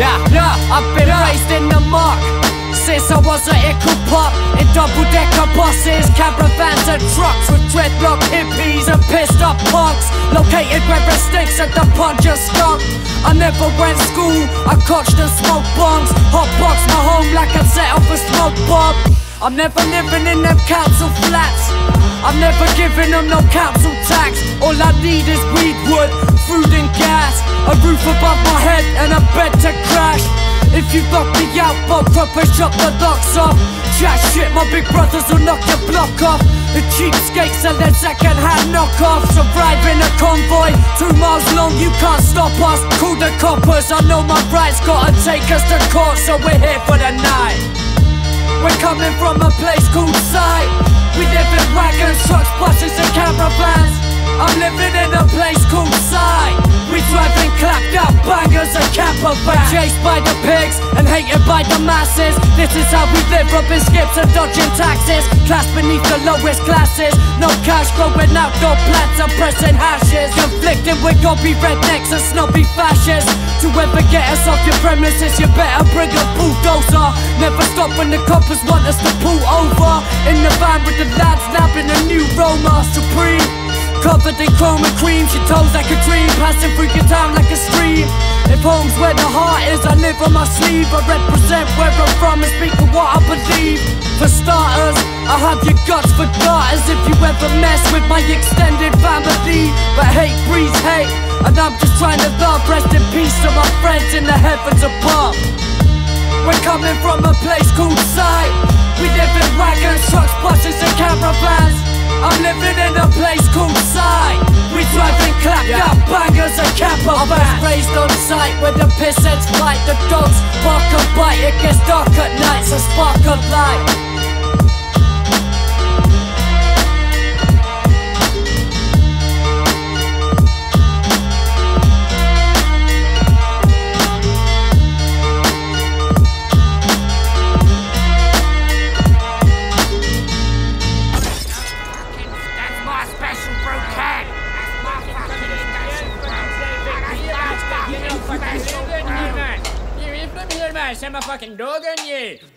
I've been raised in the muck since I was a ickle pup, in double-decker buses, caravans and trucks, with dreadlock hippies and pissed-up punks, located where it stinks at the punch of skunk. I never went to school, I cotched and smoked bombs, hotboxed my home like I'd set off a smoke bomb. I'm never living in them council flats, I'm never giving them no council tax. All I need is weed, wood, food and gas, a roof above my head and a bed to crash. If you knock me out, I'll proper shut the locks off. Chat shit, my big brothers will knock your block off. The cheapskates are their second hand knockoffs. Arrive in a convoy, 2 miles long, you can't stop us. Call the coppers, I know my rights, gotta take us to court, so we're here for the night. We're coming from a place called sight. We live in wagons, trucks, buses and caravans. I'm living in a place called sight. We driving clapped up bangers and camper vans. Chased by the pigs and hated by the masses. This is how we live, rubbing skips and dodging taxes. Class beneath the lowest classes. No cash, growing outdoor plants and pressing hashes. Conflicting with gobby rednecks and snobby fascists. To ever get us off your premises, you better bring a bulldozer. Never stop when the coppers want us to pull over. In the van with the lads, nabbing a new Roma Supreme. Covered in chrome and cream, she toes like a dream, passing through your town like a stream. If home's where the heart is, I live on my sleeve. I represent where I'm from and speak of what I believe. For starters, I have your guts for garters. If you ever mess with my extended family, but hate breeds hate, and I'm just trying to love. Rest in peace to my friends in the heavens above. We're coming from a place called sight. We live in wagons, trucks, buses and caravans. I'm living in a place called sight. We driving clapped up bangers and camper vans. I was raised on sight where the pissheads fight, the dogs bark and bite. It gets dark at night, so spark a light. I'm a fucking dog on you!